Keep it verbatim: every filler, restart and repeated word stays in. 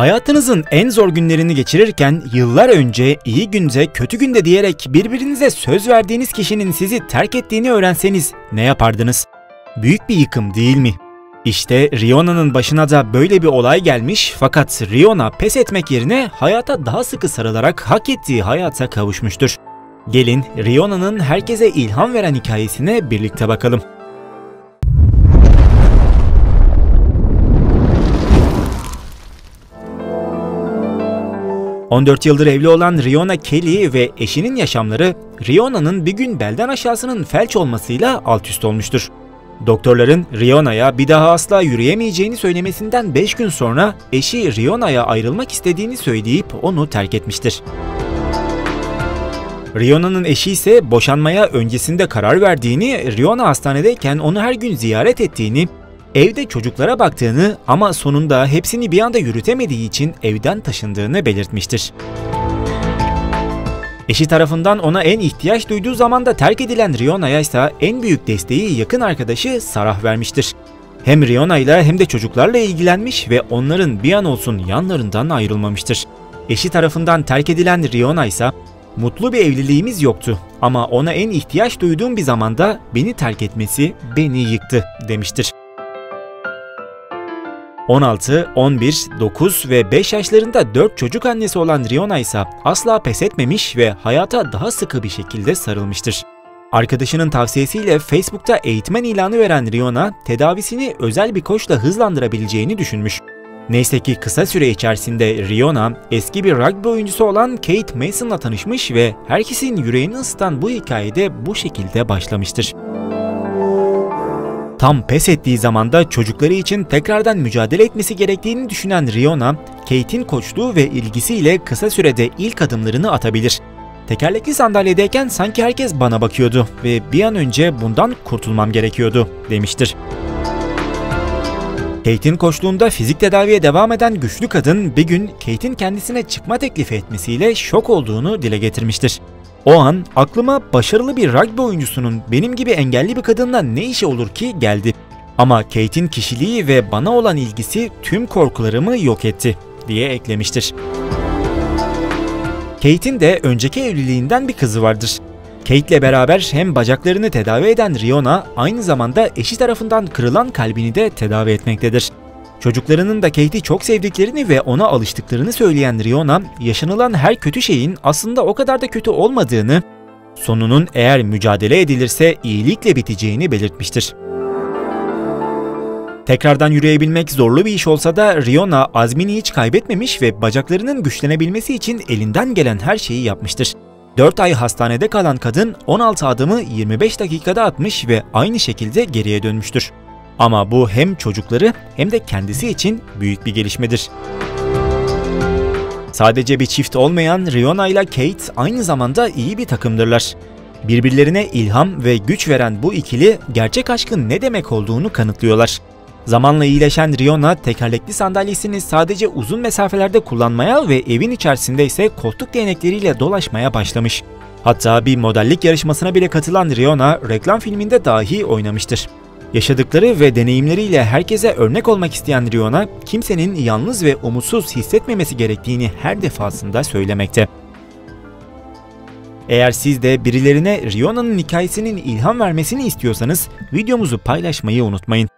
Hayatınızın en zor günlerini geçirirken yıllar önce iyi günde kötü günde diyerek birbirinize söz verdiğiniz kişinin sizi terk ettiğini öğrenseniz ne yapardınız? Büyük bir yıkım değil mi? İşte Riona'nın başına da böyle bir olay gelmiş fakat Riona pes etmek yerine hayata daha sıkı sarılarak hak ettiği hayata kavuşmuştur. Gelin Riona'nın herkese ilham veren hikayesine birlikte bakalım. on dört yıldır evli olan Riona Kelly ve eşinin yaşamları Riona'nın bir gün belden aşağısının felç olmasıyla altüst olmuştur. Doktorların Riona'ya bir daha asla yürüyemeyeceğini söylemesinden beş gün sonra eşi Riona'ya ayrılmak istediğini söyleyip onu terk etmiştir. Riona'nın eşi ise boşanmaya öncesinde karar verdiğini, Riona hastanedeyken onu her gün ziyaret ettiğini, evde çocuklara baktığını ama sonunda hepsini bir anda yürütemediği için evden taşındığını belirtmiştir. Eşi tarafından ona en ihtiyaç duyduğu zamanda terk edilen Riona'ya ise en büyük desteği yakın arkadaşı Sarah vermiştir. Hem Riona ile hem de çocuklarla ilgilenmiş ve onların bir an olsun yanlarından ayrılmamıştır. Eşi tarafından terk edilen Riona ise "Mutlu bir evliliğimiz yoktu ama ona en ihtiyaç duyduğum bir zamanda beni terk etmesi beni yıktı" demiştir. on altı, on bir, dokuz ve beş yaşlarında dört çocuk annesi olan Riona ise asla pes etmemiş ve hayata daha sıkı bir şekilde sarılmıştır. Arkadaşının tavsiyesiyle Facebook'ta eğitmen ilanı veren Riona, tedavisini özel bir koçla hızlandırabileceğini düşünmüş. Neyse ki kısa süre içerisinde Riona, eski bir rugby oyuncusu olan Kate Mason'la tanışmış ve herkesin yüreğini ısıtan bu hikayede bu şekilde başlamıştır. Tam pes ettiği zamanda çocukları için tekrardan mücadele etmesi gerektiğini düşünen Riona, Kate'in koçluğu ve ilgisiyle kısa sürede ilk adımlarını atabilir. "Tekerlekli sandalyedeyken sanki herkes bana bakıyordu ve bir an önce bundan kurtulmam gerekiyordu" demiştir. Kate'in koçluğunda fizik tedaviye devam eden güçlü kadın bir gün Kate'in kendisine çıkma teklifi etmesiyle şok olduğunu dile getirmiştir. "O an aklıma başarılı bir rugby oyuncusunun benim gibi engelli bir kadınla ne işi olur ki geldi. Ama Kate'in kişiliği ve bana olan ilgisi tüm korkularımı yok etti" diye eklemiştir. Kate'in de önceki evliliğinden bir kızı vardır. Kate'le beraber hem bacaklarını tedavi eden Riona aynı zamanda eşi tarafından kırılan kalbini de tedavi etmektedir. Çocuklarının da Kate'i çok sevdiklerini ve ona alıştıklarını söyleyen Riona, yaşanılan her kötü şeyin aslında o kadar da kötü olmadığını, sonunun eğer mücadele edilirse iyilikle biteceğini belirtmiştir. Tekrardan yürüyebilmek zorlu bir iş olsa da Riona azmini hiç kaybetmemiş ve bacaklarının güçlenebilmesi için elinden gelen her şeyi yapmıştır. dört ay hastanede kalan kadın on altı adımı yirmi beş dakikada atmış ve aynı şekilde geriye dönmüştür. Ama bu hem çocukları hem de kendisi için büyük bir gelişmedir. Sadece bir çift olmayan Riona ile Kate aynı zamanda iyi bir takımdırlar. Birbirlerine ilham ve güç veren bu ikili gerçek aşkın ne demek olduğunu kanıtlıyorlar. Zamanla iyileşen Riona tekerlekli sandalyesini sadece uzun mesafelerde kullanmaya ve evin içerisinde ise koltuk değnekleriyle dolaşmaya başlamış. Hatta bir modellik yarışmasına bile katılan Riona reklam filminde dahi oynamıştır. Yaşadıkları ve deneyimleriyle herkese örnek olmak isteyen Riona, kimsenin yalnız ve umutsuz hissetmemesi gerektiğini her defasında söylemekte. Eğer siz de birilerine Riona'nın hikayesinin ilham vermesini istiyorsanız videomuzu paylaşmayı unutmayın.